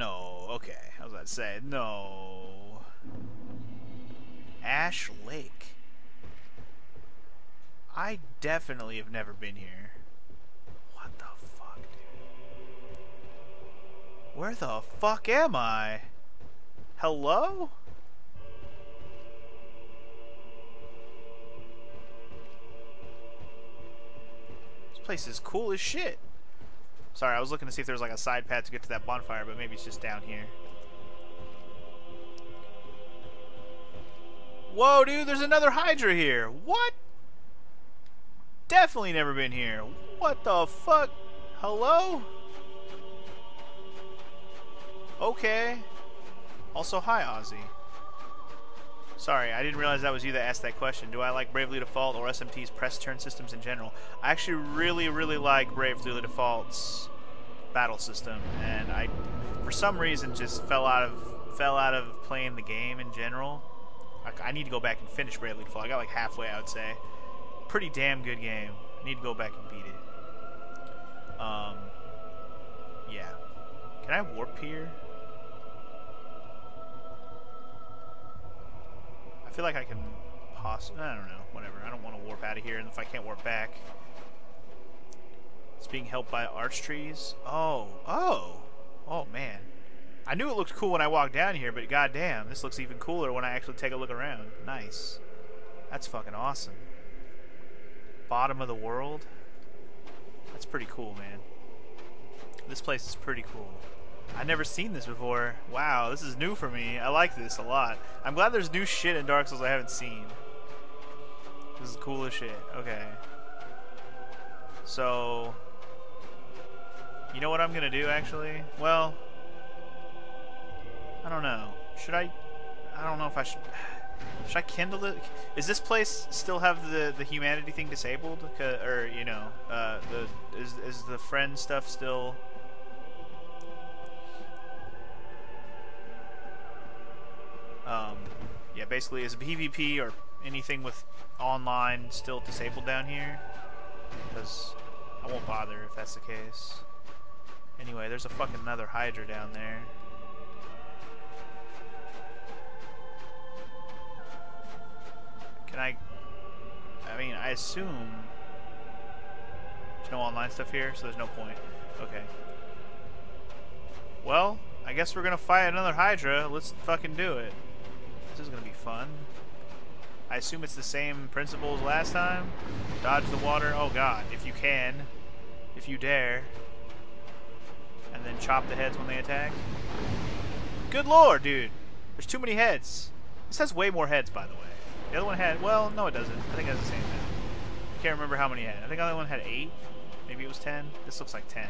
No, okay. I was about to say, no. Ash Lake. I definitely have never been here. What the fuck, dude? Where the fuck am I? Hello? This place is cool as shit. Sorry, I was looking to see if there was like a side path to get to that bonfire, but maybe it's just down here. Whoa, dude, there's another Hydra here. What? Definitely never been here. What the fuck? Hello? Okay. Also, hi, Ozzy. Sorry, I didn't realize that was you that asked that question. Do I like Bravely Default or SMT's press turn systems in general? I actually really, really like Bravely Default's battle system, and I, for some reason, just fell out of playing the game in general. I need to go back and finish Bravely Default. I got like halfway, I would say. Pretty damn good game. I need to go back and beat it. Yeah. Can I warp here? I feel like I can possibly, I don't know, whatever. I don't want to warp out of here, and if I can't warp back. It's being helped by arch trees. Oh man. I knew it looked cool when I walked down here, but goddamn, this looks even cooler when I actually take a look around. Nice. That's fucking awesome. Bottom of the world. That's pretty cool, man. This place is pretty cool. I've never seen this before. Wow, this is new for me. I like this a lot. I'm glad there's new shit in Dark Souls I haven't seen. This is cool as shit. Okay. So, you know what I'm gonna do, actually? Well, I don't know. Should I? I don't know if I should. Should I kindle it? Is this place still have the humanity thing disabled? Or, you know, is the friend stuff still? Yeah, basically, is PvP or anything with online still disabled down here? Because I won't bother if that's the case. Anyway, there's a fucking another Hydra down there. Can I mean, I assume there's no online stuff here, so there's no point. Okay. Well, I guess we're gonna fight another Hydra. Let's fucking do it. This is gonna be fun. I assume it's the same principles last time. Dodge the water. Oh god, if you can, if you dare, and then chop the heads when they attack. Good lord, dude, there's too many heads. This has way more heads, by the way. The other one had, well, no it doesn't. I think it has the same head. I can't remember how many had. I think the other one had 8. Maybe it was 10. This looks like 10.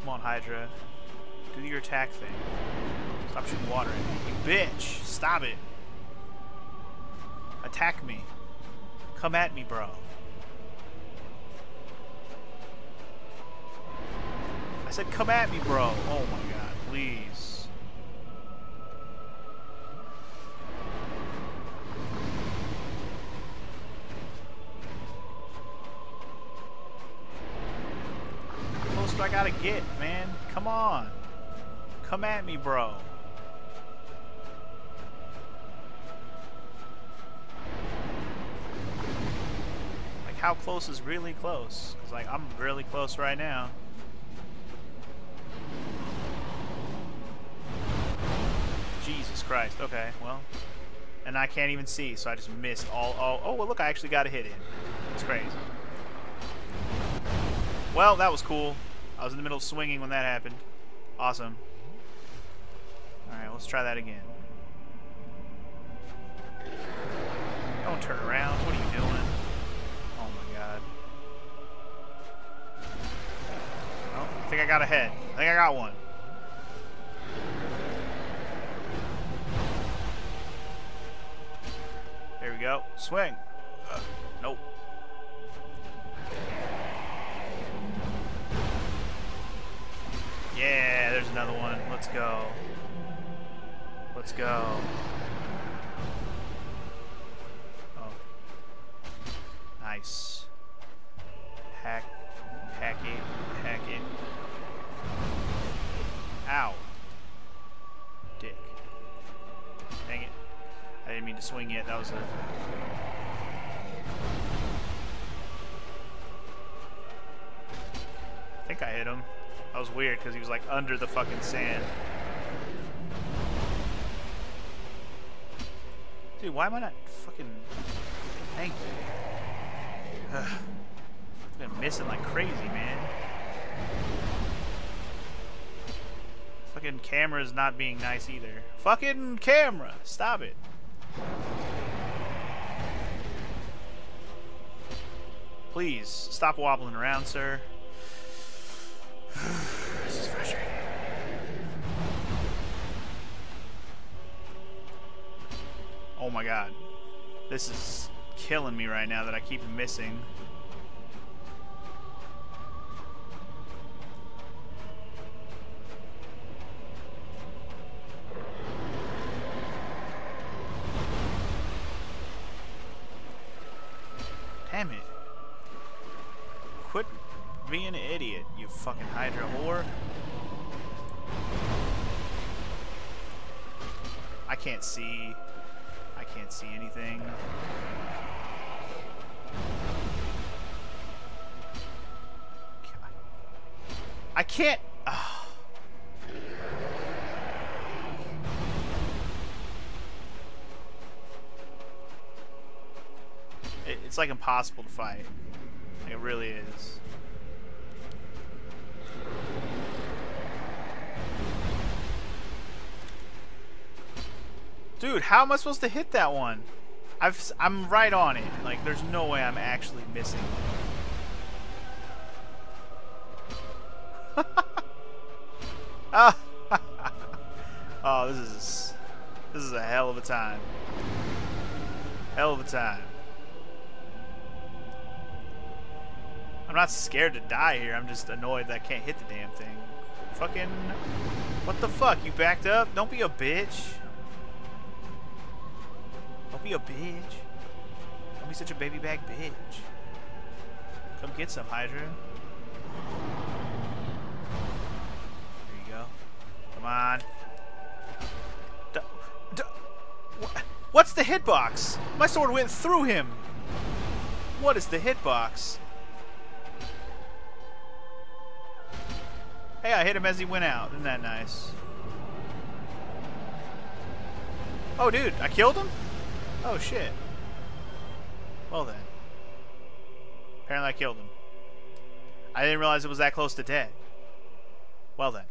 Come on, Hydra. Do your attack thing. Stop shooting water at me. You bitch! Stop it! Attack me. Come at me, bro. I said come at me, bro. Oh my god, please. How close do I gotta get, man? Come on. Come at me, bro. Like, how close is really close? Because, like, I'm really close right now. Jesus Christ. Okay, well. And I can't even see, so I just missed all. Oh, well, look, I actually got a hit in. It's crazy. Well, that was cool. I was in the middle of swinging when that happened. Awesome. Alright, let's try that again. Don't turn around. What are you doing? Oh my god. Oh, I think I got a head. I think I got one. There we go. Swing. Nope. Yeah, there's another one. Let's go. Let's go. Oh. Nice. Hack. Hacky. Hacky. hit him. That was weird because he was like under the fucking sand. Dude, why am I not fucking angry? I've been missing like crazy, man. Fucking camera's not being nice either. Fucking camera! Stop it. Please, stop wobbling around, sir. This is frustrating. Oh my god. This is killing me right now that I keep missing. Damn it. Quit being an idiot, you fucking Hydra whore. I can't see. I can't see anything. I can't. Oh. It's like impossible to fight. Like, it really is. Dude, how am I supposed to hit that one? I'm right on it. Like, there's no way I'm actually missing. Oh, this is a hell of a time. Hell of a time. I'm not scared to die here. I'm just annoyed that I can't hit the damn thing. Fucking, what the fuck? You backed up? Don't be a bitch. Don't be a bitch. Don't be such a baby bag bitch. Come get some, Hydra. Come on. What's the hitbox? My sword went through him. What is the hitbox? Hey, I hit him as he went out. Isn't that nice? Oh, dude, I killed him? Oh, shit. Well, then. Apparently I killed him. I didn't realize it was that close to dead. Well, then.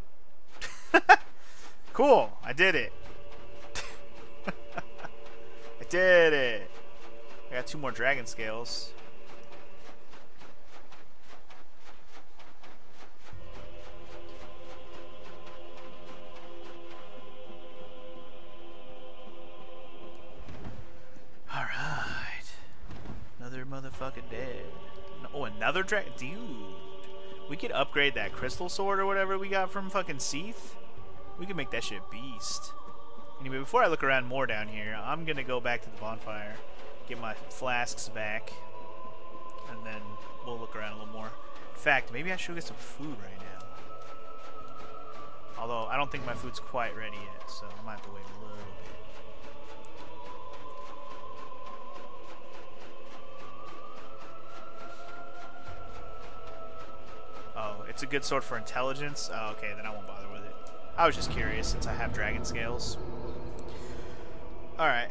Cool, I did it. I did it. I got 2 more dragon scales. All right, another motherfucking dead. Oh, another dragon, dude. We could upgrade that crystal sword or whatever we got from fucking Seath. We could make that shit beast. Anyway, before I look around more down here, I'm gonna go back to the bonfire, get my flasks back, and then we'll look around a little more. In fact, maybe I should get some food right now. Although, I don't think my food's quite ready yet, so I might have to wait a little bit. Oh, it's a good sword for intelligence? Oh, okay, then I won't bother with it. I was just curious since I have dragon scales. Alright.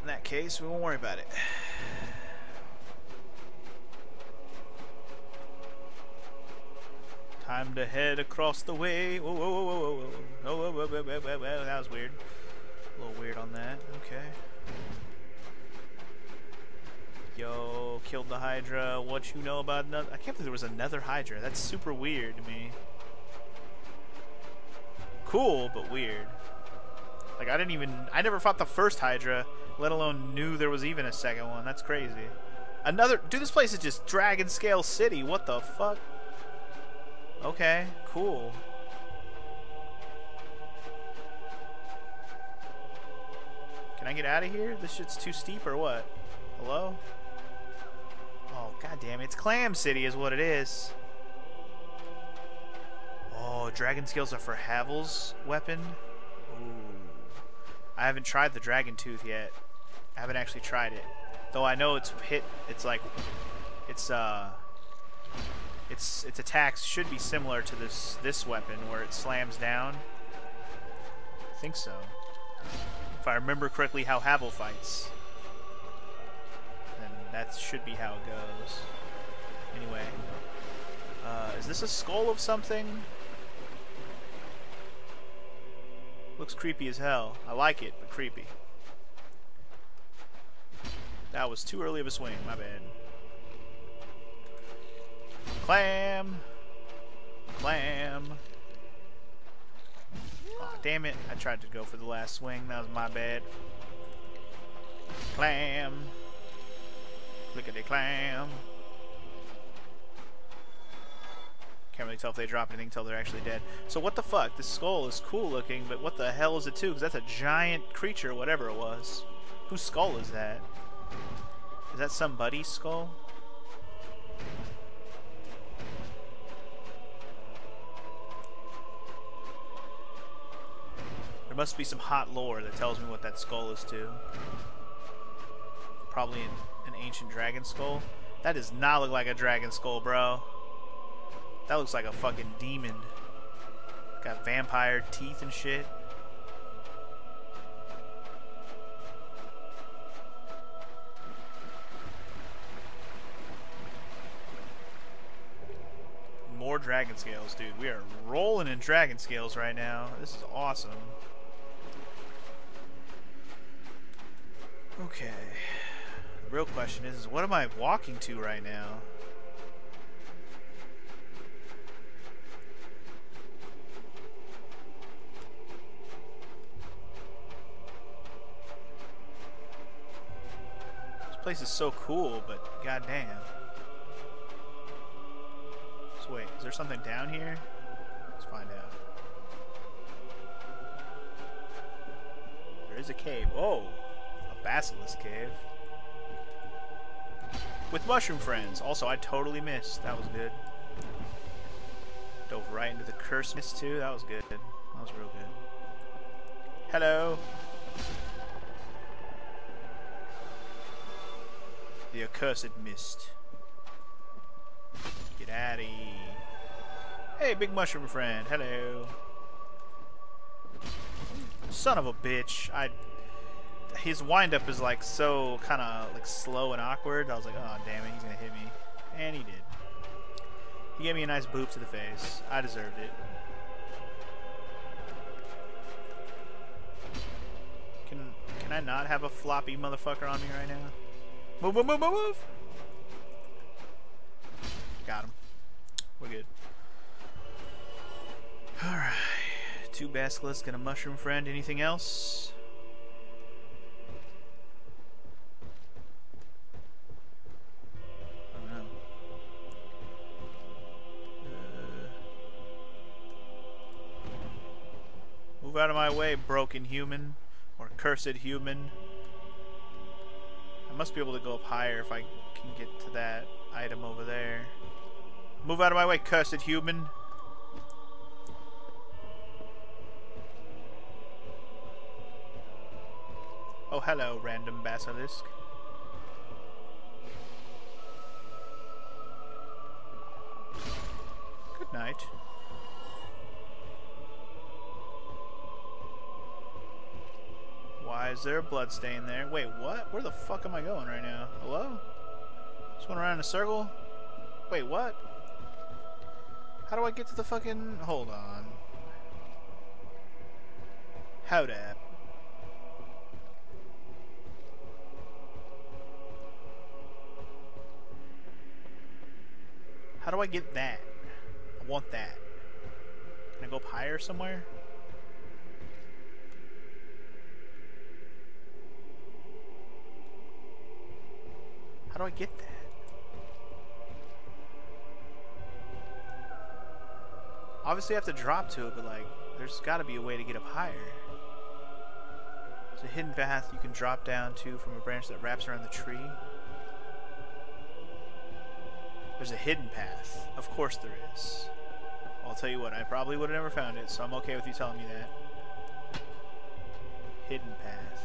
In that case, we won't worry about it. Time to head across the way. Whoa, whoa, whoa, whoa, whoa. Oh, whoa, whoa, whoa, whoa, whoa, whoa. That was weird. A little weird on that. Okay. Yo, killed the Hydra. What you know about another? I can't believe there was another Hydra. That's super weird to me. Cool, but weird. Like, I never fought the first Hydra, let alone knew there was even a second one. That's crazy. Another... Dude, this place is just Dragon Scale City. What the fuck? Okay, cool. Can I get out of here? This shit's too steep or what? Hello? Oh, goddamn! It's Clam City is what it is. Oh, dragon scales are for Havel's weapon. Ooh. I haven't tried the dragon tooth yet. I haven't actually tried it. Though I know it's hit, it's like, it's Its attacks should be similar to this weapon, where it slams down. I think so. If I remember correctly how Havel fights, then that should be how it goes. Anyway, is this a skull of something? Looks creepy as hell. I like it, but creepy. That was too early of a swing, my bad. Clam! Clam! Oh, damn it, I tried to go for the last swing, that was my bad. Clam! Clickety clam! Can't really tell if they drop anything until they're actually dead. So what the fuck? This skull is cool looking, but what the hell is it too? Because that's a giant creature, whatever it was. Whose skull is that? Is that somebody's skull? There must be some hot lore that tells me what that skull is too. Probably an ancient dragon skull. That does not look like a dragon skull, bro. That looks like a fucking demon. Got vampire teeth and shit. More dragon scales, dude. We are rolling in dragon scales right now. This is awesome. Okay. The real question is what am I walking to right now? This place is so cool, but goddamn. So wait, is there something down here? Let's find out. There is a cave. Oh, a basilisk cave. With mushroom friends. Also, I totally missed. That was good. Dove right into the curse mist too. That was good. That was real good. Hello. The accursed mist. Get out of here. Hey, big mushroom friend. Hello. Son of a bitch. His windup is like so kind of like slow and awkward. I was like, oh damn it, he's gonna hit me, and he did. He gave me a nice boop to the face. I deserved it. Can I not have a floppy motherfucker on me right now? Move, move, move, move, move! Got him. We're good. Alright. 2 basilisks and a mushroom friend. Anything else? I don't know. Move out of my way, broken human. Or cursed human. Must be able to go up higher if I can get to that item over there. Move out of my way, cursed human! Oh, hello, random basilisk. Good night. Why is there a blood stain there? Wait, what? Where the fuck am I going right now? Hello? Just went around in a circle? Wait, what? How do I get to the fucking... Hold on. How that? How do I get that? I want that. Can I go up higher somewhere? How do I get that? Obviously I have to drop to it, but like there's gotta be a way to get up higher. There's a hidden path you can drop down to from a branch that wraps around the tree. There's a hidden path. Of course there is. I'll tell you what, I probably would have never found it, so I'm okay with you telling me that. Hidden path.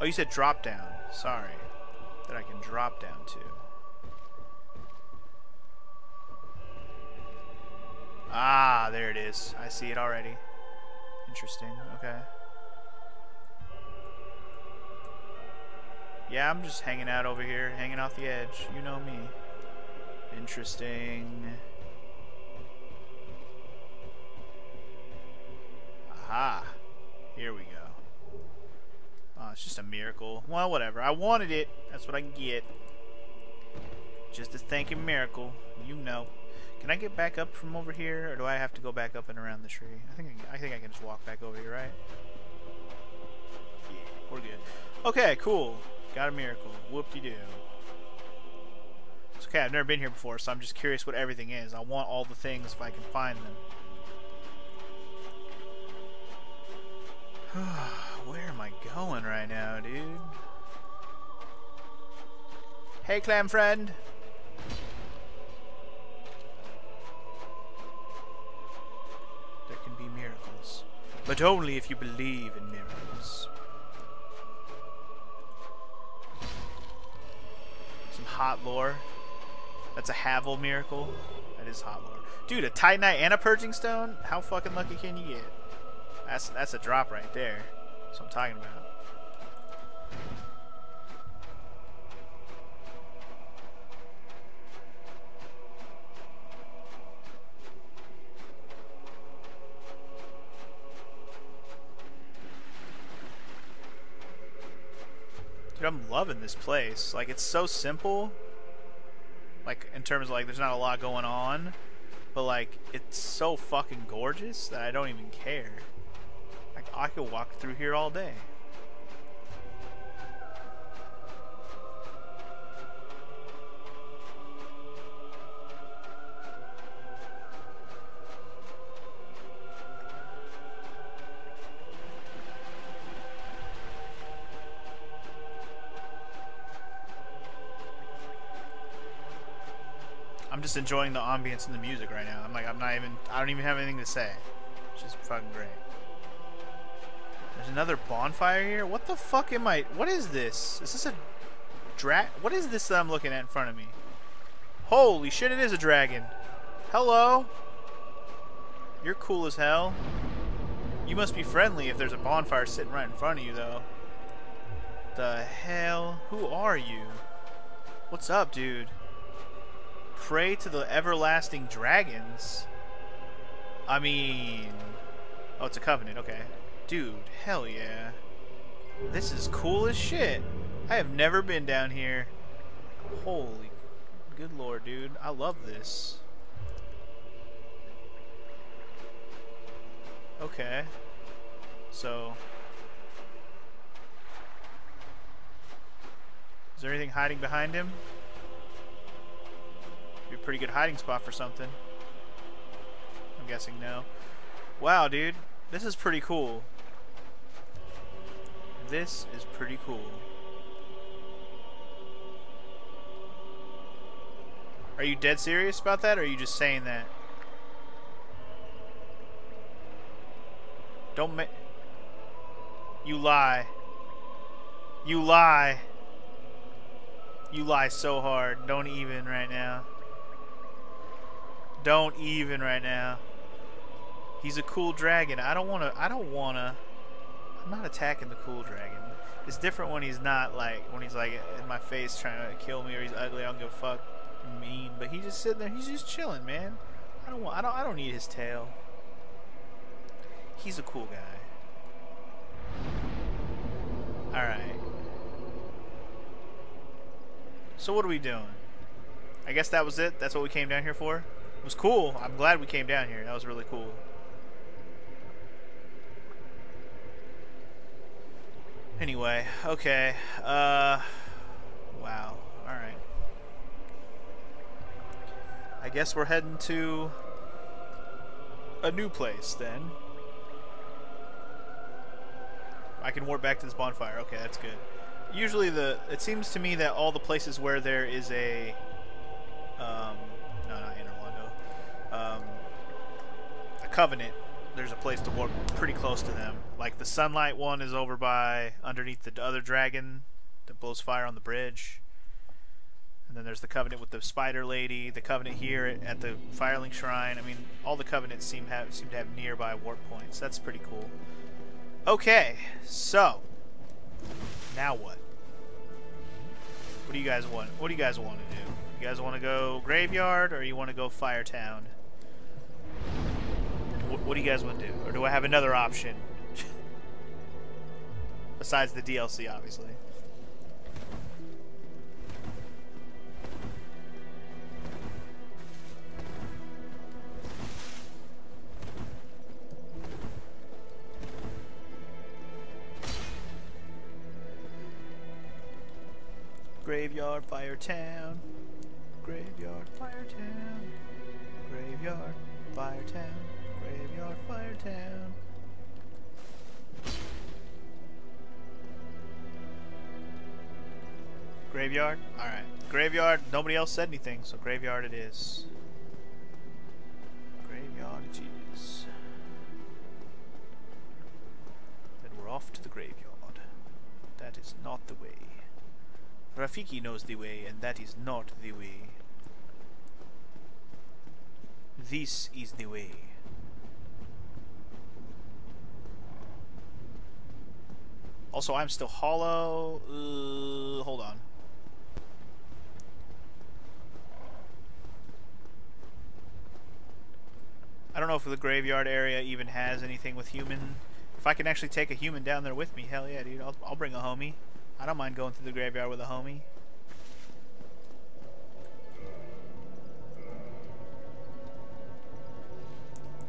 Oh, you said drop down. Sorry. That I can drop down to. Ah, there it is. I see it already. Interesting. Okay. Yeah, I'm just hanging out over here, hanging off the edge. You know me. Interesting. Aha. Here we go. Oh, it's just a miracle. Well, whatever. I wanted it. That's what I can get. Just a thanking miracle. You know. Can I get back up from over here, or do I have to go back up and around the tree? I think I can just walk back over here, right? Yeah, we're good. Okay, cool. Got a miracle. Whoop-de-doo. It's okay. I've never been here before, so I'm just curious what everything is. I want all the things if I can find them. Where am I going right now, dude? Hey, clam friend. There can be miracles, but only if you believe in miracles. Some hot lore. That's a Havel miracle. That is hot lore. Dude, a Titanite and a Purging Stone? How fucking lucky can you get? That's a drop right there. That's what I'm talking about. Dude, I'm loving this place. Like, it's so simple. Like, in terms of, like, there's not a lot going on. But, like, it's so fucking gorgeous that I don't even care. Like, I could walk through here all day. I'm just enjoying the ambience and the music right now. I'm like, I don't even have anything to say. It's just fucking great. There's another bonfire here? What the fuck am I? What is this? Is this a dragon? What is this that I'm looking at in front of me? Holy shit, it is a dragon. Hello? You're cool as hell. You must be friendly if there's a bonfire sitting right in front of you, though. The hell? Who are you? What's up, dude? Pray to the everlasting dragons? I mean... Oh, it's a covenant, okay. Dude, hell yeah. This is cool as shit. I have never been down here. Holy good lord, dude. I love this. Okay. So... Is there anything hiding behind him? Be a pretty good hiding spot for something. I'm guessing no. Wow, dude. This is pretty cool. This is pretty cool. Are you dead serious about that, or are you just saying that? Don't make... You lie. You lie. You lie so hard. Don't even right now. Don't even right now. He's a cool dragon. I don't wanna. I'm not attacking the cool dragon. It's different when he's not, like, when he's like in my face trying to kill me, or he's ugly. I don't give a fuck. Mean, but he's just sitting there. He's just chilling, man. I don't need his tail. He's a cool guy. All right. So what are we doing? I guess that was it. That's what we came down here for. It was cool. I'm glad we came down here. That was really cool. Anyway, okay. Wow. Alright. I guess we're heading to a new place then. I can warp back to this bonfire. Okay, that's good. Usually it seems to me that all the places where there is a no, not Anor Londo. A covenant. there's a place to walk pretty close to them. Like the sunlight one is over by underneath the other dragon that blows fire on the bridge. And then there's the covenant with the spider lady, the covenant here at the Firelink Shrine. I mean, all the covenants seem to have nearby warp points. That's pretty cool. Okay, so now what? What do you guys want? What do you guys want to do? You guys want to go graveyard, or you want to go Firetown? What do you guys want to do? Or do I have another option? Besides the DLC, obviously. Graveyard, Firetown. Graveyard, Firetown. Graveyard, Firetown. Graveyard, Firetown. Graveyard? Alright. Graveyard, nobody else said anything, so graveyard it is. Graveyard achievements. Then we're off to the graveyard. That is not the way. Rafiki knows the way, and that is not the way. This is the way. Also, I'm still hollow. Hold on. I don't know if the graveyard area even has anything with human. If I can actually take a human down there with me, hell yeah, dude. I'll bring a homie. I don't mind going through the graveyard with a homie.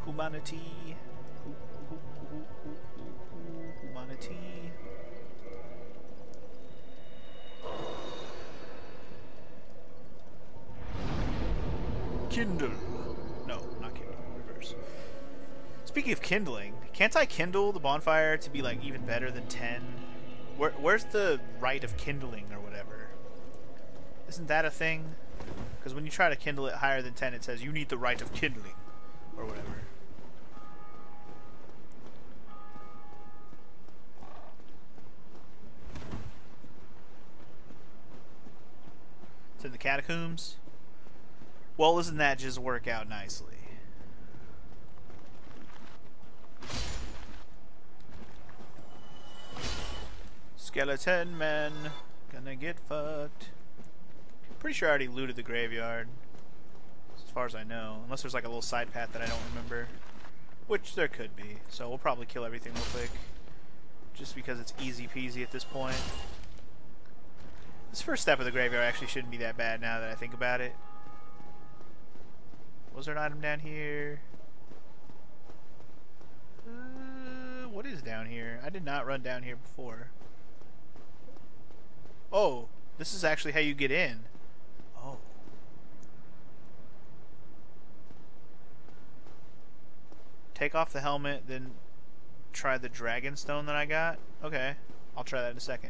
Humanity. Humanity. Kindle. No, not Kindle. Reverse. Speaking of kindling, can't I kindle the bonfire to be like even better than 10? Where's the right of kindling or whatever? Isn't that a thing? Because when you try to kindle it higher than 10, it says you need the right of kindling or whatever. It's in the catacombs. Well, doesn't that just work out nicely? Skeleton man, gonna get fucked. Pretty sure I already looted the graveyard, as far as I know. Unless there's like a little side path that I don't remember. Which there could be. So we'll probably kill everything real quick. Just because it's easy peasy at this point. This first step of the graveyard actually shouldn't be that bad now that I think about it. Was there an item down here? What is down here? I did not run down here before. Oh, this is actually how you get in. Oh. Take off the helmet, then try the Dragonstone that I got. Okay, I'll try that in a second.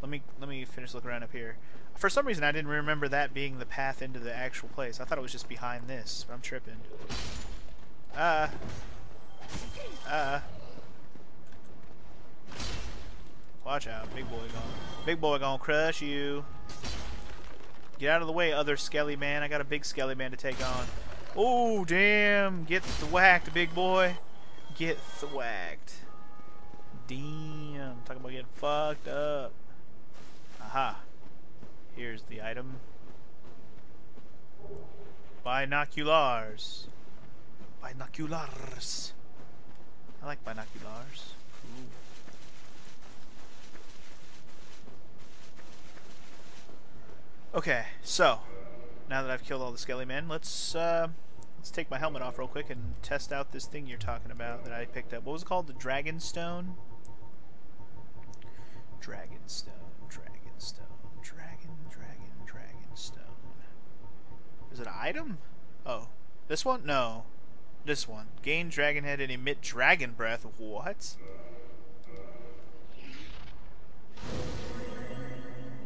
Let me finish looking around up here. For some reason, I didn't remember that being the path into the actual place. I thought it was just behind this, but I'm tripping. Watch out, big boy gonna crush you. Get out of the way, other skelly man. I got a big skelly man to take on. Oh damn, get thwacked, big boy. Get thwacked. Damn, talking about getting fucked up. Aha. Here's the item. Binoculars. Binoculars. I like binoculars. Ooh. Okay, so now that I've killed all the skelly men, let's take my helmet off real quick and test out this thing you're talking about that I picked up. What was it called? The Dragonstone? Dragonstone, Dragonstone, Dragonstone. Is it an item? Oh, this one? No, this one. Gain dragon head and emit dragon breath. What?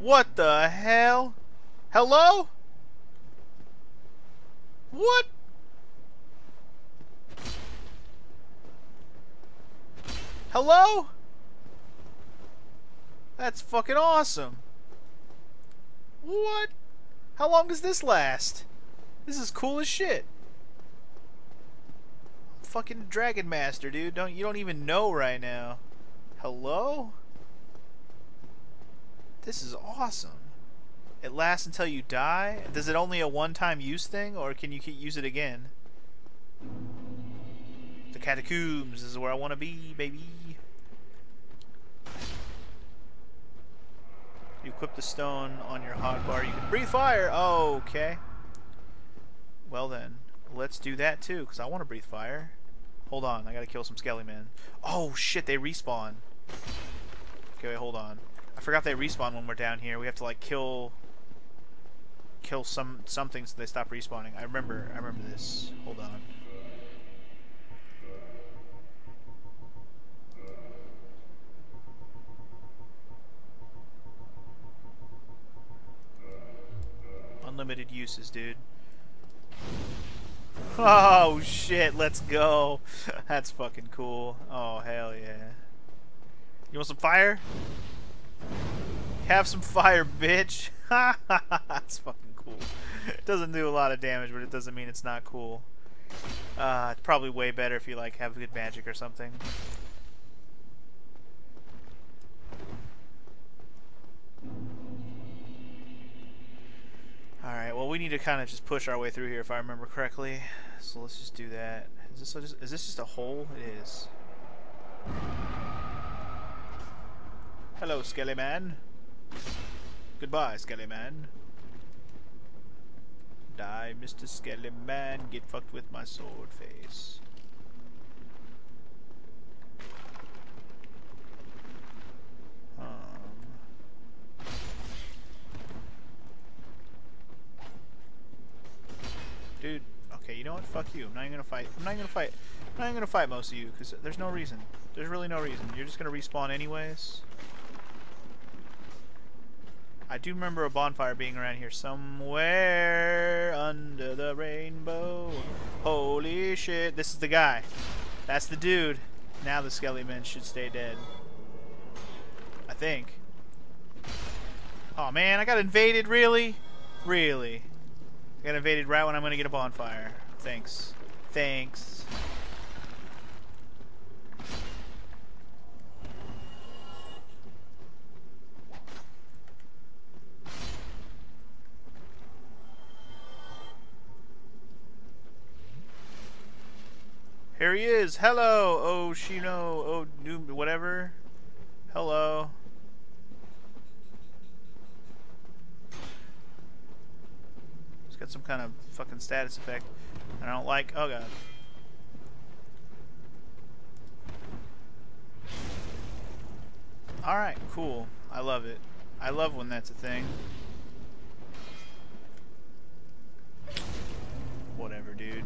What the hell? Hello? What? Hello? That's fucking awesome. What? How long does this last? This is cool as shit. Fucking Dragon Master, dude. You don't even know right now. Hello? This is awesome. It lasts until you die? Does it only a one-time use thing, or can you use it again? The catacombs is where I want to be, baby. You equip the stone on your hog bar. You can breathe fire! Oh, okay. Well then, let's do that too, because I want to breathe fire. Hold on, I gotta kill some skelly men. Oh shit, they respawn. Okay, wait, hold on. I forgot they respawn when we're down here. We have to like kill something so they stop respawning. I remember this. Hold on. Unlimited uses, dude. Oh shit, let's go. That's fucking cool. Oh hell yeah. You want some fire? Have some fire, bitch. That's fucking cool. It doesn't do a lot of damage, but it doesn't mean it's not cool. It's probably way better if you like have good magic or something. Alright, well we need to kind of just push our way through here if I remember correctly. So let's just do that. Is this just a hole? It is. Hello, Skelly Man. Goodbye, Skelly Man. Die, Mr. Skelly Man. Get fucked with my sword face. Dude, okay, you know what? Fuck you. I'm not even gonna fight most of you, because there's no reason. There's really no reason. You're just gonna respawn anyways. I do remember a bonfire being around here somewhere under the rainbow. Holy shit. This is the guy. That's the dude. Now the skelly men should stay dead. I think. Oh man, I got invaded, really? Really? I got invaded right when I'm gonna get a bonfire. Thanks. Thanks. Here he is. Hello, Oshino, oh noob, whatever. Hello. Got some kind of fucking status effect. I don't like. Oh god. Alright, cool. I love it. I love when that's a thing. Whatever, dude.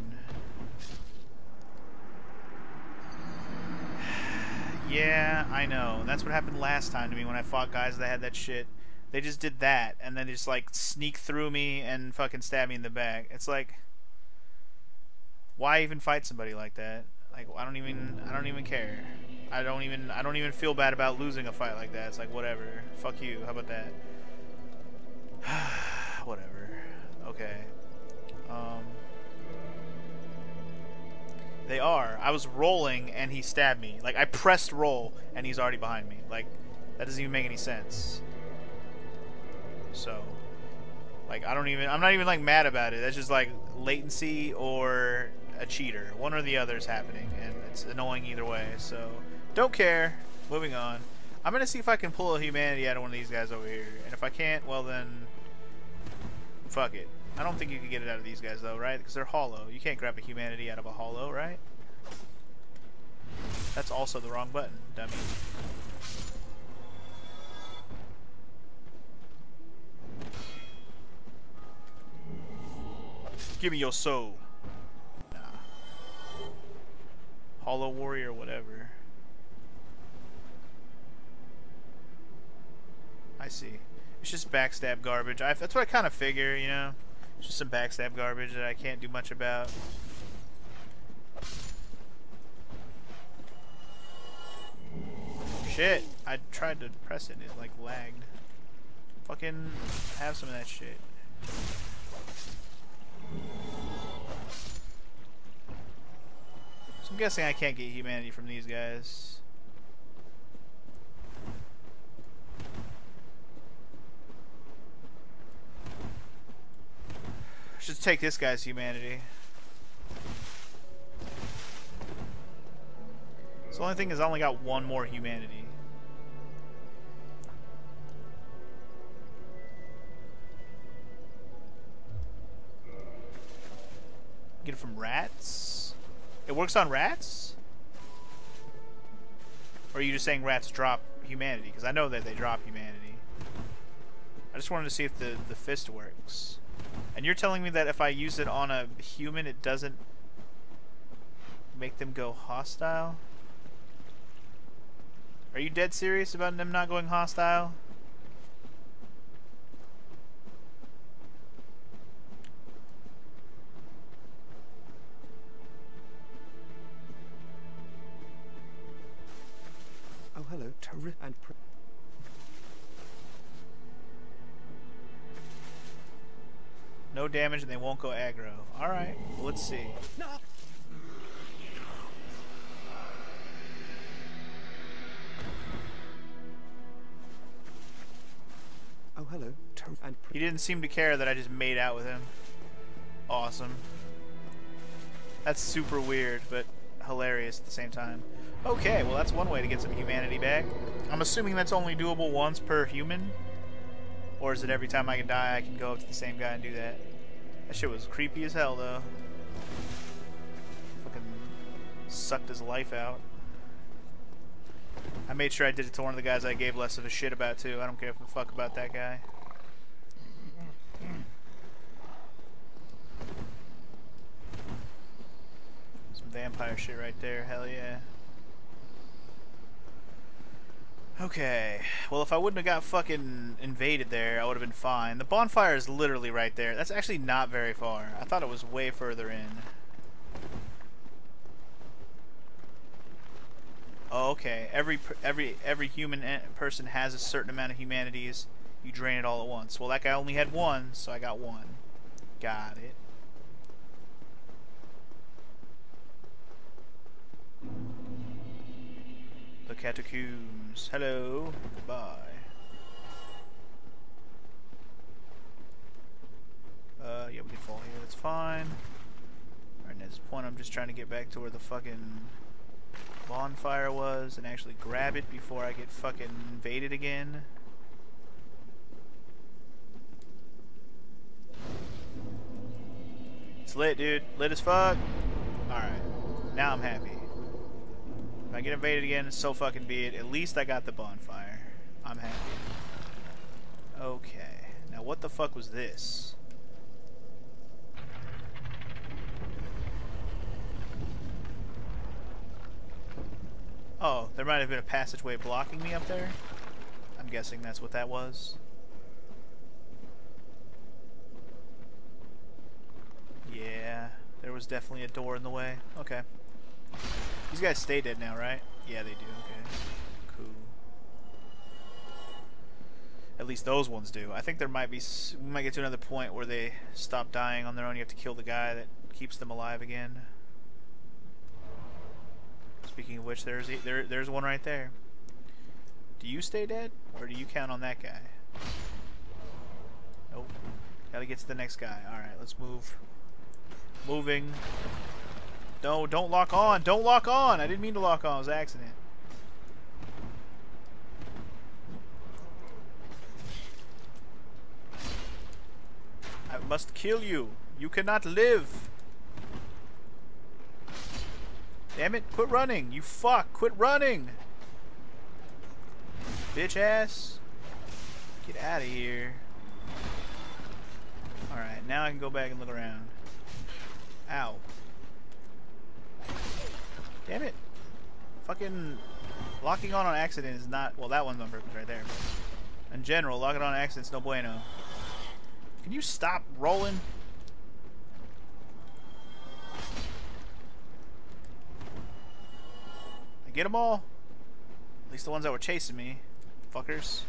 Yeah, I know. That's what happened last time to me when I fought guys that had that shit. They just did that, and then they just, like, sneak through me and fucking stab me in the back. It's like, why even fight somebody like that? Like, I don't even care. I don't even feel bad about losing a fight like that. It's like, whatever. Fuck you. How about that? Whatever. Okay. They are. I was rolling, and he stabbed me. Like, I pressed roll, and he's already behind me. Like, that doesn't even make any sense. So, like, I'm not even, like, mad about it. That's just, like, latency or a cheater. One or the other is happening, and it's annoying either way. So, don't care. Moving on. I'm going to see if I can pull a humanity out of one of these guys over here. And if I can't, well, then, fuck it. I don't think you can get it out of these guys, though, right? Because they're hollow. You can't grab a humanity out of a hollow, right? That's also the wrong button, dummy. Give me your soul. Nah. Hollow warrior, whatever. I see. It's just backstab garbage. That's what I kind of figure, you know. It's just some backstab garbage that I can't do much about. Shit, I tried to press it and it like lagged. Fucking have some of that shit. So I'm guessing I can't get humanity from these guys. Should take this guy's humanity. So the only thing is I only got one more humanity. Get it from rats? It works on rats? Or are you just saying rats drop humanity? Because I know that they drop humanity. I just wanted to see if the fist works. And you're telling me that if I use it on a human, it doesn't make them go hostile? Are you dead serious about them not going hostile? Oh, hello, terrific and pretty. No damage and they won't go aggro. Alright, well, let's see. No. Oh, hello. He didn't seem to care that I just made out with him. Awesome. That's super weird, but hilarious at the same time. Okay, well, that's one way to get some humanity back. I'm assuming that's only doable once per human. Or is it every time I can die, I can go up to the same guy and do that? That shit was creepy as hell, though. Fucking sucked his life out. I made sure I did it to one of the guys I gave less of a shit about, too. I don't give a fuck about that guy. Some vampire shit right there, hell yeah. Okay, well, if I wouldn't have got fucking invaded there, I would have been fine. The bonfire is literally right there. That's actually not very far. I thought it was way further in. Oh, okay. Every human person has a certain amount of humanities. You drain it all at once. Well, that guy only had one, so I got one. Got it. The catacombs. Hello. Goodbye. Yeah, we can fall here. That's fine. Alright, at this point, I'm just trying to get back to where the fucking bonfire was and actually grab it before I get fucking invaded again. It's lit, dude. Lit as fuck. Alright. Now I'm happy. If I get invaded again, so fucking be it. At least I got the bonfire. I'm happy. Okay. Now what the fuck was this? Oh, there might have been a passageway blocking me up there. I'm guessing that's what that was. Yeah, there was definitely a door in the way. Okay. These guys stay dead now, right? Yeah, they do. Okay. Cool. At least those ones do. I think there might be... We might get to another point where they stop dying on their own. You have to kill the guy that keeps them alive again. Speaking of which, there's one right there. Do you stay dead? Or do you count on that guy? Nope. Gotta get to the next guy. Alright, let's move. Moving. No, don't lock on! Don't lock on! I didn't mean to lock on, it was an accident. I must kill you! You cannot live! Damn it, quit running! You fuck! Quit running! Bitch ass! Get out of here. Alright, now I can go back and look around. Ow. Damn it! Fucking locking on accident is not... Well, that one's on purpose right there. But in general, locking on accident's no bueno. Can you stop rolling? I get them all. At least the ones that were chasing me. Fuckers.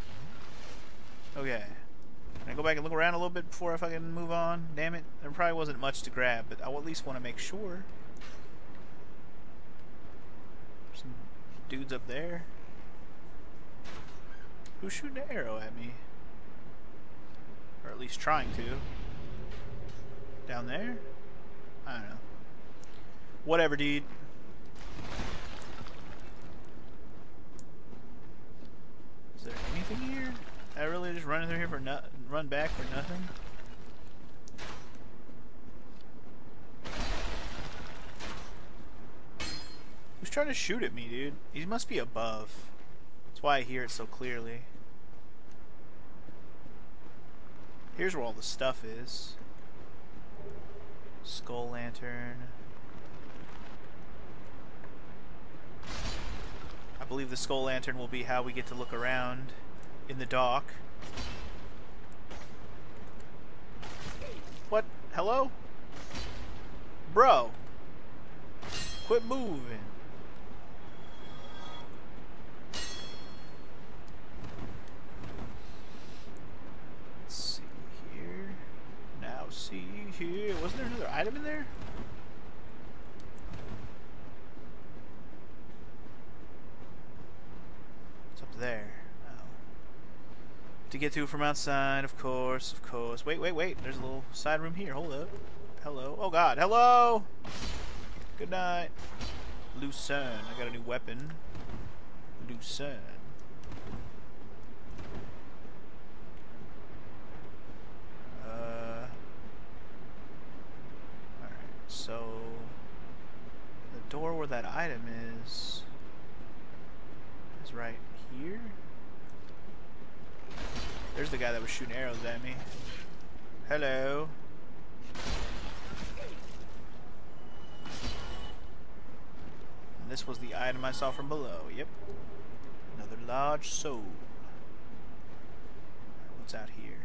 Okay. I'm gonna go back and look around a little bit before I fucking move on. Damn it. There probably wasn't much to grab, but I at least want to make sure. Some dudes up there. Who's shooting an arrow at me? Or at least trying to. Down there? I don't know. Whatever, dude. Is there anything here? I really just run through here for run back for nothing. Who's trying to shoot at me, dude? He must be above. That's why I hear it so clearly. Here's where all the stuff is. Skull lantern. I believe the skull lantern will be how we get to look around in the dock. What? Hello? Bro. Quit moving. Let's see here. Now see here. Wasn't there another item in there? It's up there. To get to from outside, of course, of course. Wait, wait, wait. There's a little side room here. Hold up. Hello. Oh, God. Hello! Good night. Lucerne. I got a new weapon. Lucerne. Alright. So, the door where that item is right here. There's the guy that was shooting arrows at me. Hello. And this was the item I saw from below. Yep. Another large soul. What's out here?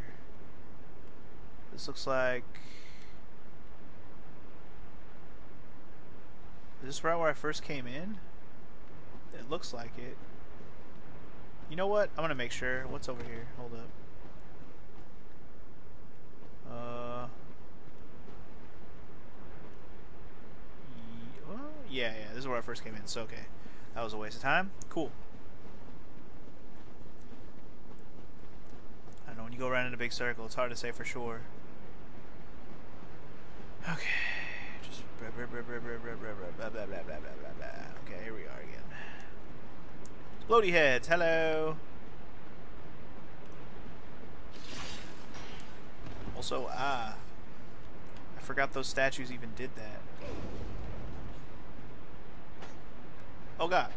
This looks like... Is this right where I first came in? It looks like it. You know what? I'm gonna make sure. What's over here? Hold up. Yeah, this is where I first came in, so okay. That was a waste of time. Cool. I don't know, when you go around in a big circle, it's hard to say for sure. Okay. Just blah blah blah blah blah blah blah blah blah blah blah blah. Okay, here we are again. Bloody heads, hello. Also, I forgot those statues even did that. Oh God.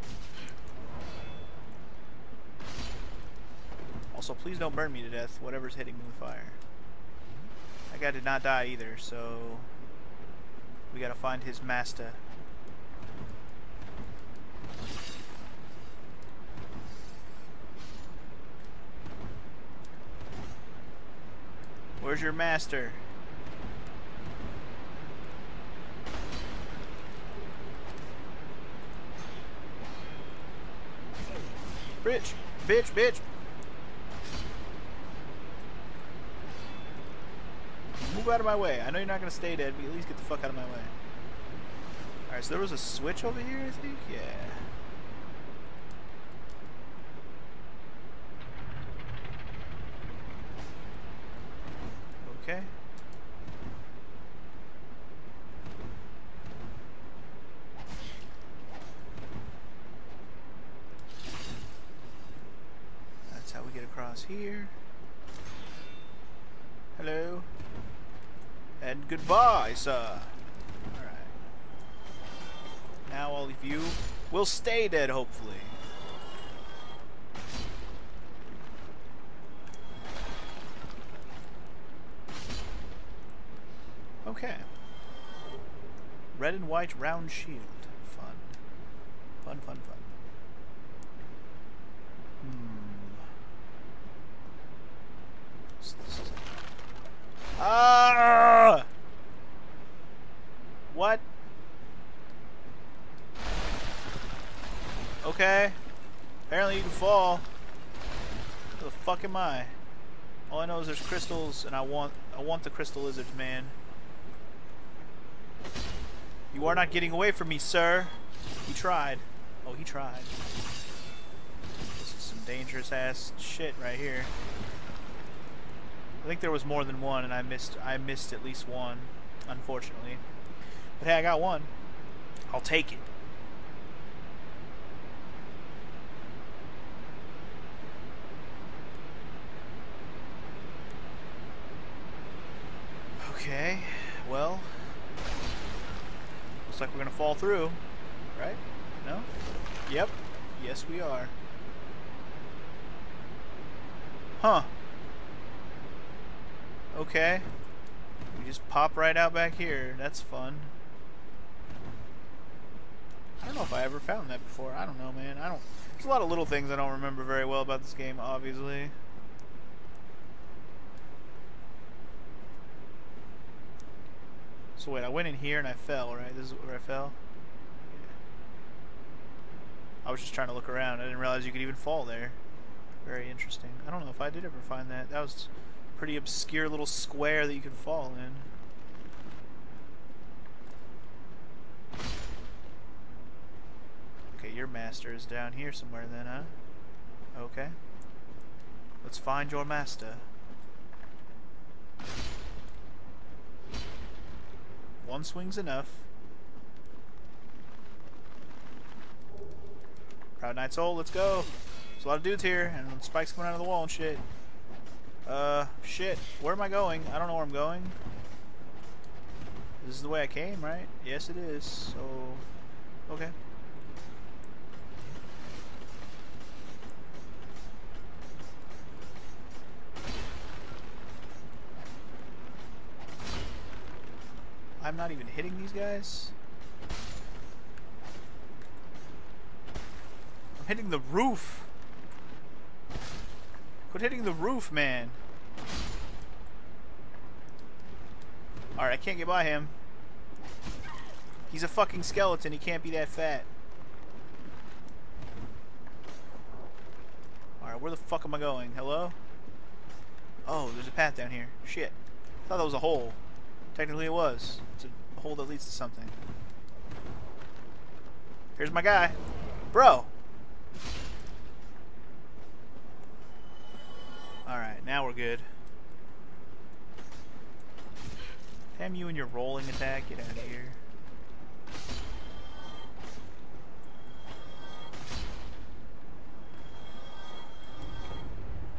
Also, please don't burn me to death, whatever's hitting me with fire. That guy did not die either, so we gotta find his master. Where's your master? Bitch! Bitch! Bitch! Move out of my way. I know you're not gonna stay dead, but at least get the fuck out of my way. Alright, so there was a switch over here, I think? Yeah. Okay. That's how we get across here. Hello. And goodbye, sir. Alright. Now all of you will stay dead, hopefully. Okay. Red and white round shield. Fun. Fun, fun, fun. Ah! What? Okay. Apparently you can fall. Who the fuck am I? All I know is there's crystals, and I want the crystal lizards, man. You are not getting away from me, sir. He tried. Oh, he tried. This is some dangerous ass shit right here. I think there was more than one, and I missed at least one, unfortunately. But hey, I got one. I'll take it. Okay, well, looks like we're gonna fall through, right? No? Yep. Yes, we are. Huh. Okay. We just pop right out back here. That's fun. I don't know if I ever found that before. I don't know, man. There's a lot of little things I don't remember very well about this game, obviously. So wait, I went in here and I fell, right? This is where I fell? Yeah. I was just trying to look around. I didn't realize you could even fall there. Very interesting. I don't know if I did ever find that. That was a pretty obscure little square that you could fall in. Okay, your master is down here somewhere then, huh? Okay. Let's find your master. One swing's enough. Proud Knight's Hole, let's go. There's a lot of dudes here, and spikes coming out of the wall and shit. Shit. Where am I going? I don't know where I'm going. This is the way I came, right? Yes, it is. So, okay. I'm not even hitting these guys. I'm hitting the roof. Quit hitting the roof, man. Alright, I can't get by him. He's a fucking skeleton. He can't be that fat. Alright, where the fuck am I going? Hello? Oh, there's a path down here. Shit. I thought that was a hole. Technically it was. It's a hole that leads to something. Here's my guy. Bro! Alright, now we're good. Damn you and your rolling attack. Get out of here.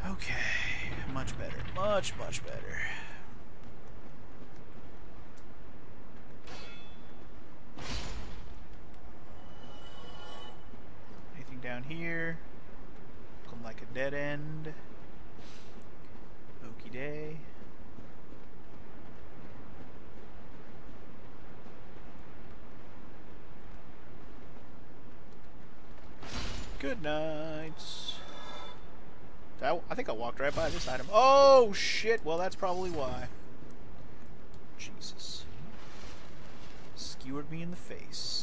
Okay. Much better. Much, much better. Down here, looking like a dead end. Okie day. Good night. I think I walked right by this item. Oh shit! Well, that's probably why. Jesus, skewered me in the face.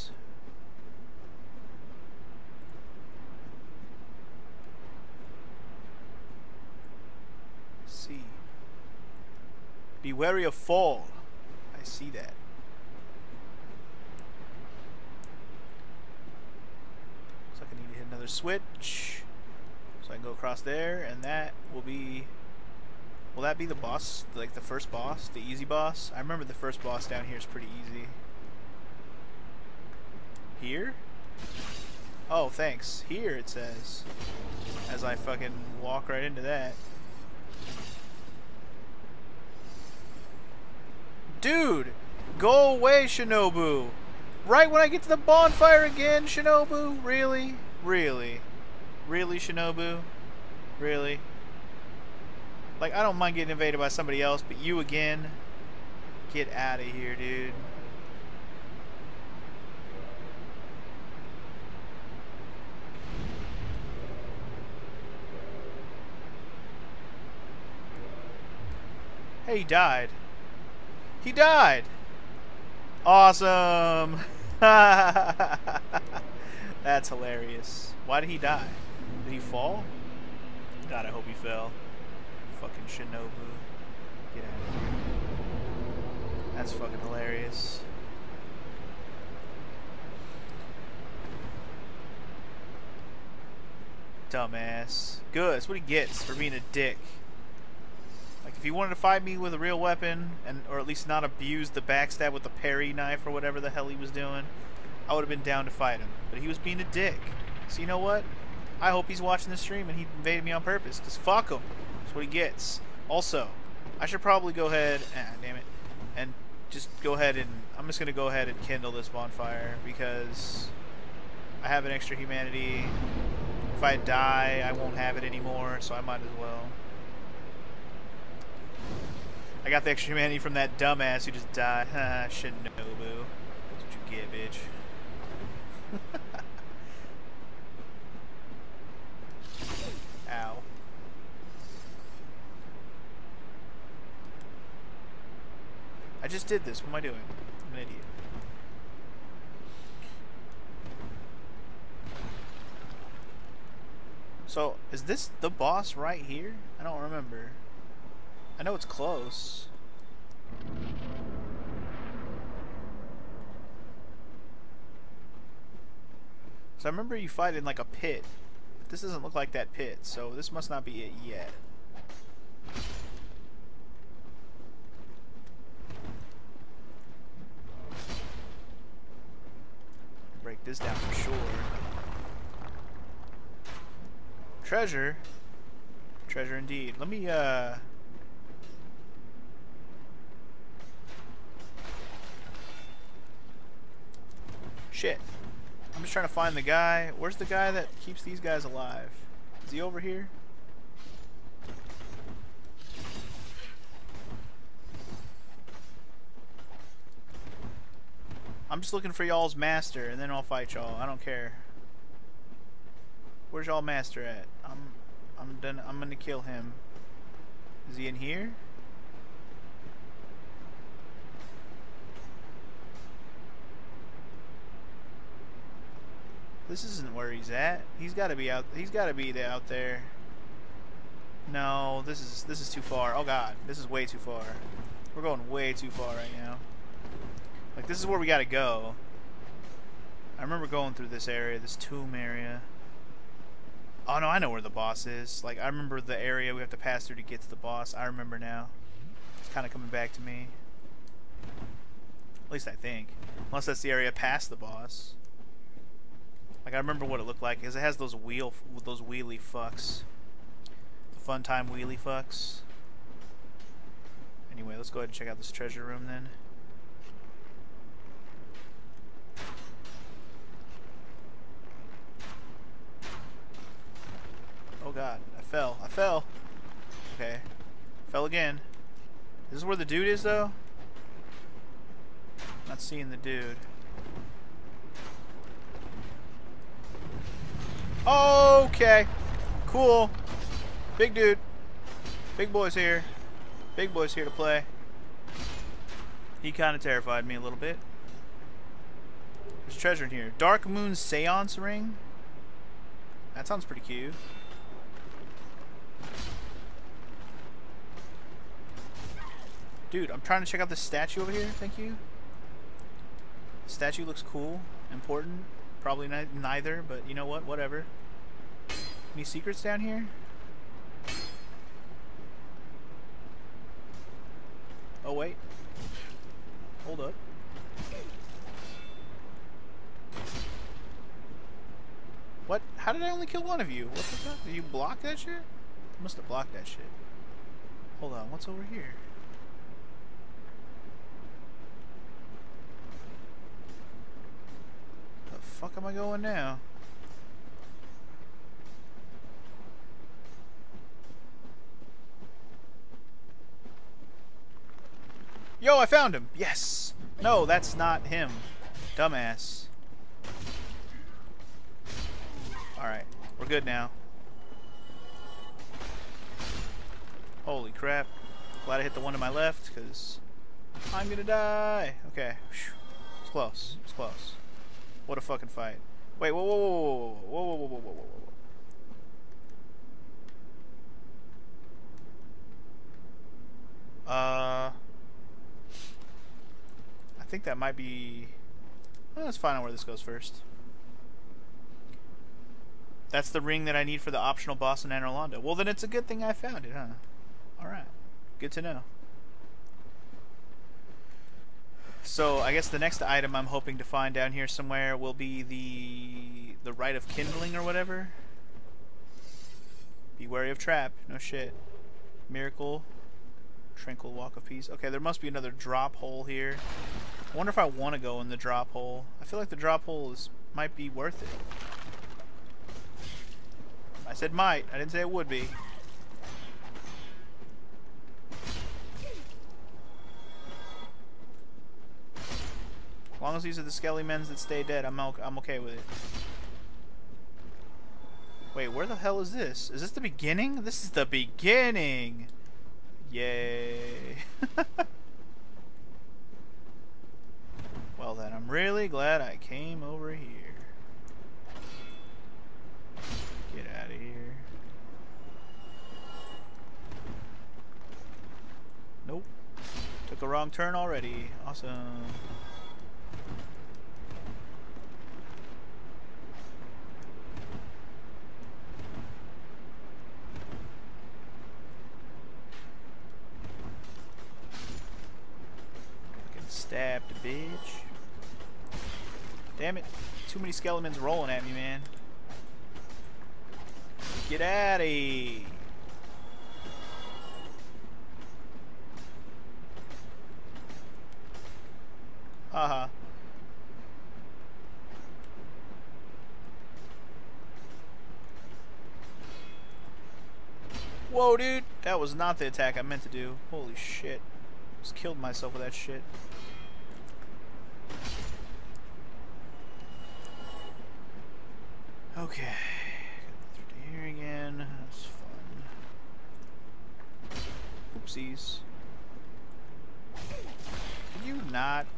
Be wary of fall. I see that. So I can need to hit another switch. So I can go across there, and that will be... Will that be the boss? Like the first boss? The easy boss? I remember the first boss down here is pretty easy. Here? Oh, thanks. Here it says. As I fucking walk right into that. Dude, go away, Shinobu. Right when I get to the bonfire again, Shinobu? Really? Really? Really, Shinobu? Really? Like, I don't mind getting invaded by somebody else, but you again? Get out of here, dude. Hey, he died. He died! Awesome! That's hilarious. Why did he die? Did he fall? God, I hope he fell. Fucking Shinobu. Get out of here. That's fucking hilarious. Dumbass. Good, that's what he gets for being a dick. Like, if he wanted to fight me with a real weapon, and or at least not abuse the backstab with the parry knife or whatever the hell he was doing, I would have been down to fight him. But he was being a dick. So you know what? I hope he's watching this stream and he invaded me on purpose, because fuck him. That's what he gets. Also, I should probably go ahead, damn it, and just go ahead and, I'm just going to go ahead and kindle this bonfire, because I have an extra humanity. If I die, I won't have it anymore, so I might as well. I got the extra humanity from that dumbass who just died. Ha, Shinobu. That's what you get, bitch. Ow. I just did this. What am I doing? I'm an idiot. So, is this the boss right here? I don't remember. I know it's close. So I remember you fight in like a pit. But this doesn't look like that pit, so this must not be it yet. Break this down for sure. Treasure? Treasure indeed. Let me, shit. I'm just trying to find the guy. Where's the guy that keeps these guys alive? Is he over here? I'm just looking for y'all's master, and then I'll fight y'all. I don't care. Where's y'all master at? I'm done. I'm gonna kill him. Is he in here? This isn't where he's at. He's got to be out. He's got to be out there. No, this is too far. Oh god, this is way too far. We're going way too far right now. Like, this is where we gotta go. I remember going through this area, this tomb area. Oh no, I know where the boss is. Like, I remember the area we have to pass through to get to the boss. I remember now. It's kind of coming back to me. At least I think. Unless that's the area past the boss. Like, I remember what it looked like, because it has those wheelie fucks. The fun time wheelie fucks. Anyway, let's go ahead and check out this treasure room then. Oh god, I fell. I fell. Okay. Fell again. Is this where the dude is, though? Not seeing the dude. Okay. Cool. Big dude. Big boy's here. Big boy's here to play. He kind of terrified me a little bit. There's treasure in here. Dark Moon Seance Ring? That sounds pretty cute. Dude, I'm trying to check out this statue over here. Thank you. The statue looks cool. Important. Probably neither, but you know what? Whatever. Any secrets down here? Oh, wait. Hold up. What? How did I only kill one of you? What the fuck? Did you block that shit? I must have blocked that shit. Hold on. What's over here? Fuck am I going now? Yo, I found him! Yes! No, that's not him. Dumbass. Alright, we're good now. Holy crap. Glad I hit the one to my left, because I'm gonna die! Okay. It's close. It's close. What a fucking fight. Wait, whoa, whoa, whoa, whoa, whoa, whoa, whoa, whoa, whoa, whoa, whoa, whoa. I think that might be... Well, let's find out where this goes first. That's the ring that I need for the optional boss in Anor Londo. Well, then it's a good thing I found it, huh? Alright. Good to know. So, I guess the next item I'm hoping to find down here somewhere will be the Rite of Kindling or whatever. Be wary of trap. No shit. Miracle. Tranquil Walk of Peace. Okay, there must be another drop hole here. I wonder if I want to go in the drop hole. I feel like the drop hole might be worth it. I said might. I didn't say it would be. As long as these are the skelly men that stay dead, I'm okay with it. Wait, where the hell is this? Is this the beginning? This is the beginning! Yay! Well then, I'm really glad I came over here. Get out of here. Nope. Took a wrong turn already. Awesome. Stabbed a bitch. Damn it. Too many skeletons rolling at me, man. Get out of here. Haha. Whoa, dude. That was not the attack I meant to do. Holy shit. Just killed myself with that shit. Okay, got through here again. That's fun. Oopsies. Can you not? I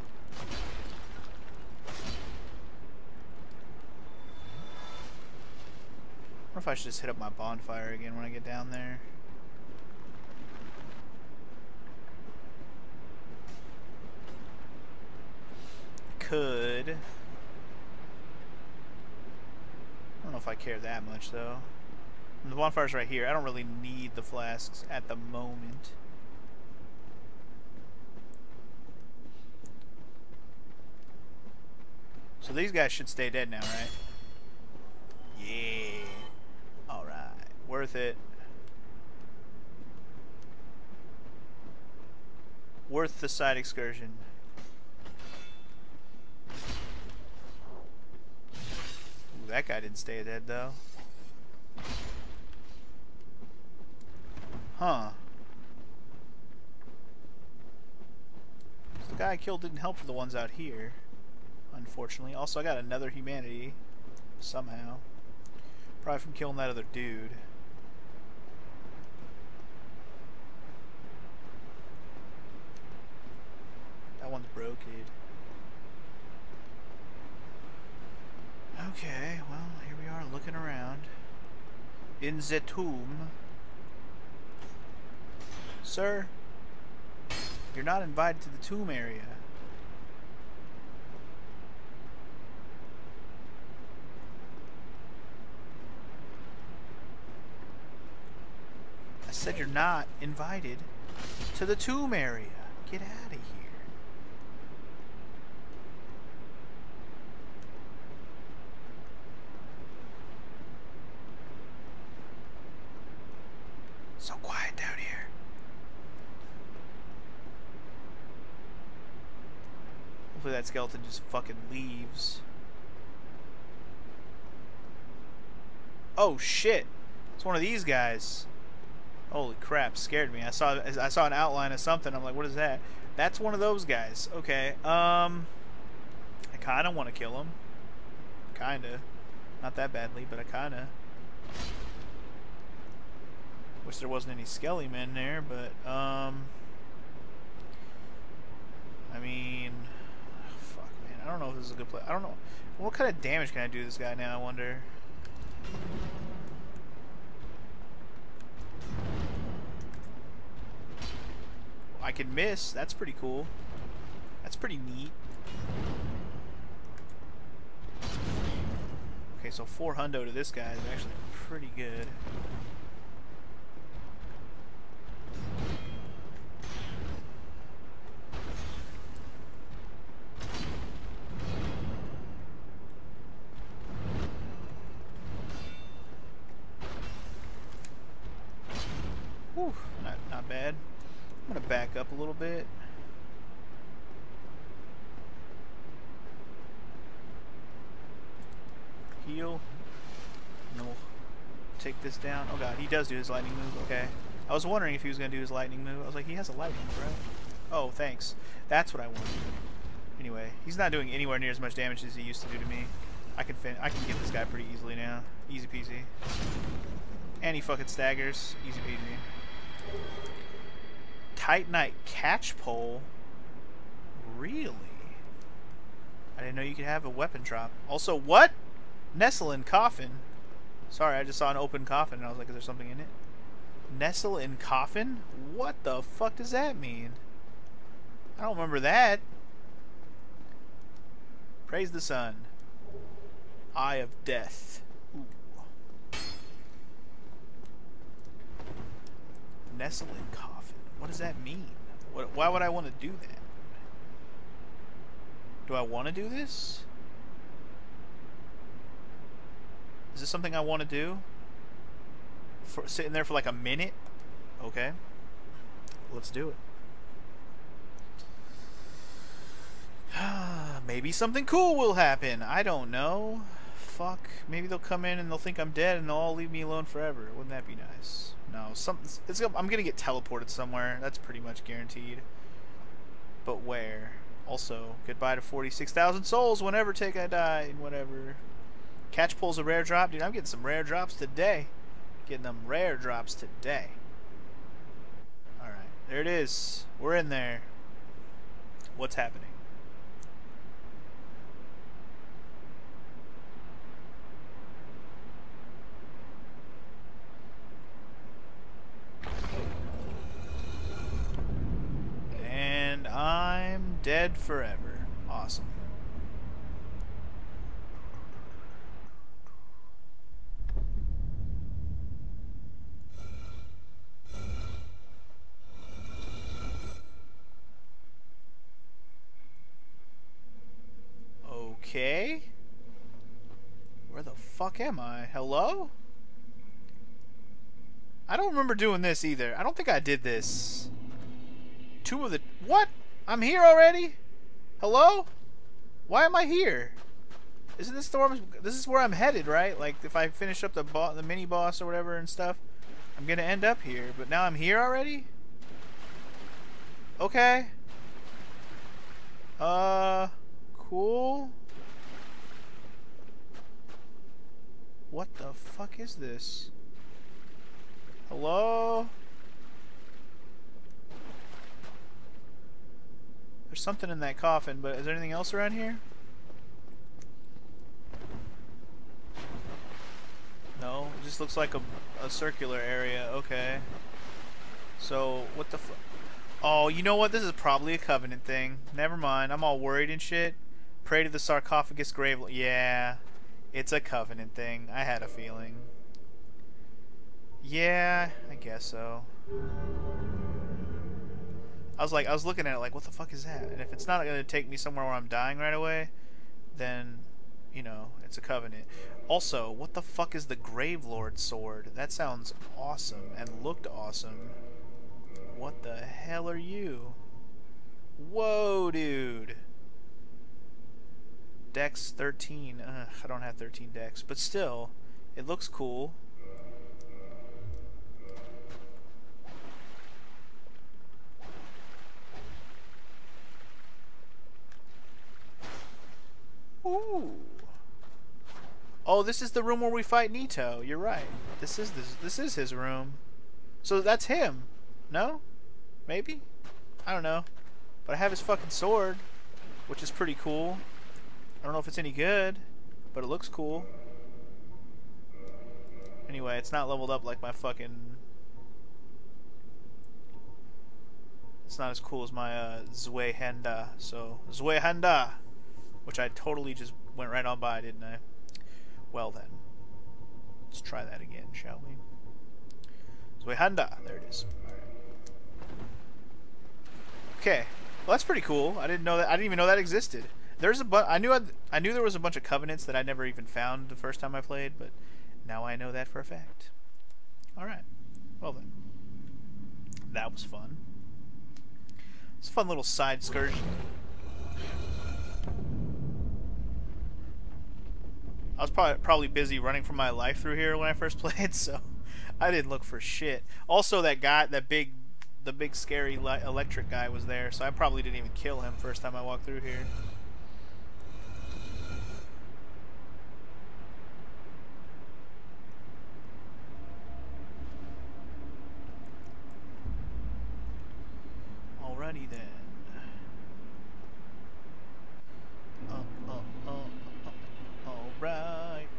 wonder if I should just hit up my bonfire again when I get down there. Could. I don't know if I care that much, though. And the bonfire's right here. I don't really need the flasks at the moment. So these guys should stay dead now, right? Yeah. Alright. Worth it. Worth the side excursion. That guy didn't stay dead, though. Huh. So the guy I killed didn't help for the ones out here, unfortunately. Also, I got another humanity, somehow. Probably from killing that other dude. That one's broken. Okay, well, here we are looking around. In the tomb. Sir, you're not invited to the tomb area. I said you're not invited to the tomb area. Get out of here. So quiet down here. Hopefully that skeleton just fucking leaves. Oh shit! It's one of these guys. Holy crap! Scared me. I saw an outline of something. I'm like, what is that? That's one of those guys. Okay. I kind of want to kill him. Kinda. Not that badly, but I kinda. Wish there wasn't any skelly men there, but, I mean, fuck, man. I don't know if this is a good play. I don't know. What kind of damage can I do to this guy now, I wonder? I can miss. That's pretty cool. That's pretty neat. Okay, so 400 to this guy is actually pretty good. Whew, not bad. I'm gonna back up a little bit. Heal. And then we'll take this down. Oh god, he does do his lightning move. Okay. I was wondering if he was going to do his lightning move. I was like, he has a lightning, bro. Oh, thanks. That's what I wanted. Anyway, he's not doing anywhere near as much damage as he used to do to me. I can get this guy pretty easily now. Easy peasy. And he fucking staggers. Easy peasy. Titanite catch pole? Really? I didn't know you could have a weapon drop. Also, what? Nestle in coffin. Sorry, I just saw an open coffin and I was like, is there something in it? Nestle in coffin? What the fuck does that mean? I don't remember that. Praise the sun. Eye of death. Ooh. Nestle in coffin. What does that mean? Why would I want to do that? Do I want to do this? Is this something I want to do? For sitting there for like a minute? Okay. Let's do it. Maybe something cool will happen. I don't know. Fuck. Maybe they'll come in and they'll think I'm dead and they'll all leave me alone forever. Wouldn't that be nice? No. I'm going to get teleported somewhere. That's pretty much guaranteed. But where? Also, goodbye to 46,000 souls whenever I die and whatever. Catch pole's a rare drop. Dude, I'm getting some rare drops today. Getting them rare drops today. Alright, there it is. We're in there. What's happening? And I'm dead forever. Awesome. Okay. Where the fuck am I? Hello? I don't remember doing this either. I don't think I did this. Two of the... What? I'm here already? Hello? Why am I here? Isn't this the one... This is where I'm headed, right? Like, if I finish up the mini-boss or whatever and stuff, I'm gonna end up here. But now I'm here already? Okay. Cool. What the fuck is this? Hello? There's something in that coffin, but is there anything else around here? No, it just looks like a circular area. Okay. So, what the fuck? Oh, you know what? This is probably a Covenant thing. Never mind. I'm all worried and shit. Pray to the sarcophagus Gravelord. Yeah. It's a Covenant thing. I had a feeling. Yeah, I guess so. I was looking at it like, what the fuck is that? And if it's not going to take me somewhere where I'm dying right away, then, you know, it's a Covenant. Also, what the fuck is the Gravelord sword? That sounds awesome and looked awesome. What the hell are you? Whoa, dude. Dex 13. Ugh, I don't have 13 dex, but still, it looks cool. Ooh. Oh, this is the room where we fight Nito. You're right. This is his room. So that's him. No? Maybe? I don't know. But I have his fucking sword, which is pretty cool. I don't know if it's any good, but it looks cool. Anyway, it's not leveled up like my fucking... It's not as cool as my Zweihander. So Zweihander, which I totally just went right on by, didn't I? Well then, let's try that again, shall we? Zweihander, there it is. Okay, well that's pretty cool. I didn't know that. I didn't even know that existed. There's a bunch. I knew there was a bunch of covenants that I never even found the first time I played, but now I know that for a fact. All right. Well then, that was fun. It's a fun little side excursion. I was probably busy running for my life through here when I first played, so I didn't look for shit. Also, that guy, the big scary electric guy was there, so I probably didn't even kill him first time I walked through here. Alrighty then. Alright.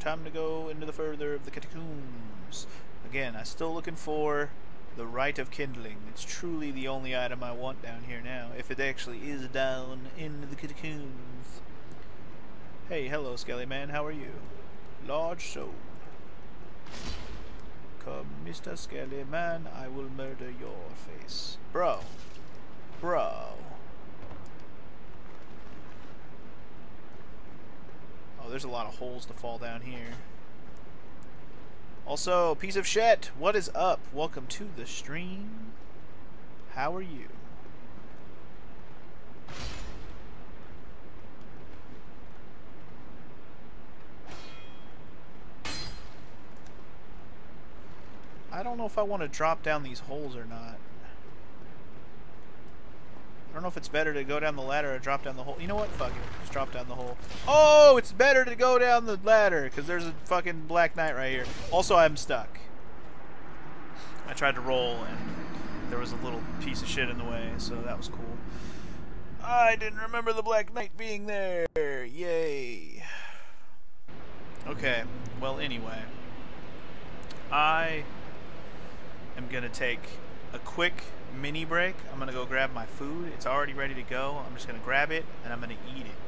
Time to go into the further of the catacombs. Again, I'm still looking for the Rite of Kindling. It's truly the only item I want down here now, if it actually is down in the catacombs. Hey, hello, Skelly Man. How are you? Large soul. Come, Mr. Skelly Man, I will murder your face. Bro. Bro. Oh, there's a lot of holes to fall down here. Also, piece of shit, what is up? Welcome to the stream. How are you? I don't know if I want to drop down these holes or not. I don't know if it's better to go down the ladder or drop down the hole. You know what? Fuck it. Just drop down the hole. Oh, it's better to go down the ladder because there's a fucking Black Knight right here. Also, I'm stuck. I tried to roll and there was a little piece of shit in the way, so that was cool. I didn't remember the Black Knight being there. Yay. Okay. Well, anyway. I'm gonna take a quick mini break. I'm gonna go grab my food. It's already ready to go. I'm just gonna grab it and I'm gonna eat it.